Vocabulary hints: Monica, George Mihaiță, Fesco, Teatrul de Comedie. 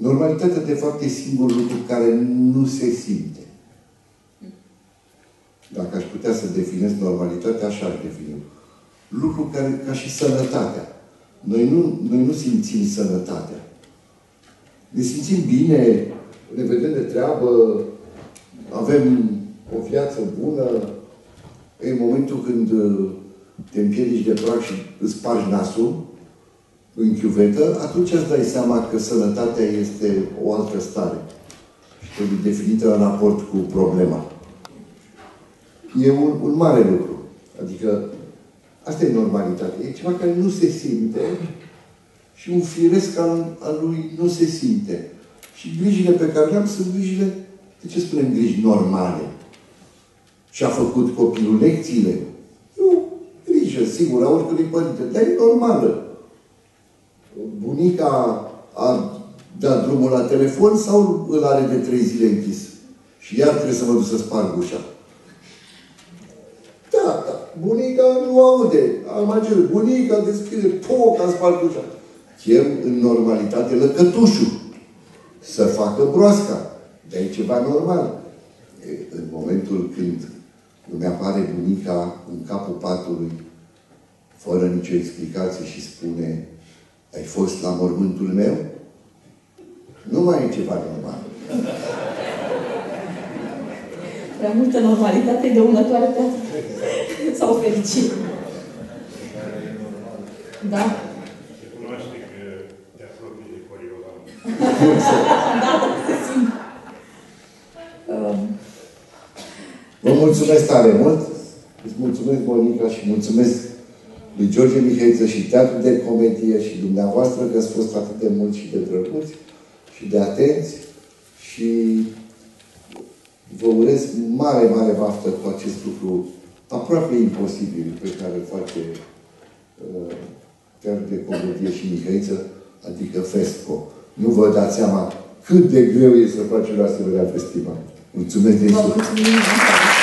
Normalitatea, de fapt, e singurul lucru care nu se simte. Dacă aș putea să definez normalitatea, așa aș defini. Lucru care, ca și sănătatea. Noi nu simțim sănătatea. Ne simțim bine, ne vedem de treabă, avem o viață bună. În momentul când te împiedici de prag și îți spargi nasul în chiuvetă, atunci îți dai seama că sănătatea este o altă stare. Și trebuie definită în raport cu problema. E un mare lucru. Adică, asta e normalitatea. E ceva care nu se simte și un firesc al lui nu se simte. Și grijile pe care le-am sunt grijile, de ce spunem griji normale? Și-a făcut copilul lecțiile? Nu. Grijă, sigur, a oricărui părinte. Dar e normală. Bunica a dat drumul la telefon sau îl are de 3 zile închis? Și iar trebuie să mă duc să sparg ușa. Bunica nu aude. Almagel, bunica deschide, poc, a spart ușa. Chem în normalitate lăcătușul să facă broasca. Dar e ceva normal. În momentul când îmi apare bunica în capul patului, fără nicio explicație și spune: ai fost la mormântul meu? Nu mai e ceva normal. Prea multă normalitate e dăunătoare pe sau fericire. Care e normal. Da. Se cunoaște că te apropii de coriolanul. Da, da, se simt. Vă mulțumesc tare mult. Îți mulțumesc, Monica, și mulțumesc lui George Mihaiță și Teatrul de Comedie și dumneavoastră că ați fost atât de mulți și de drăguți și de atenți și vă urez mare, mare baftă cu acest lucru aproape imposibil pe care îl face Teatrul de Comedie și Mihaiță, adică Fesco. Nu vă dați seama cât de greu e să faci un asemenea festival. Mulțumesc de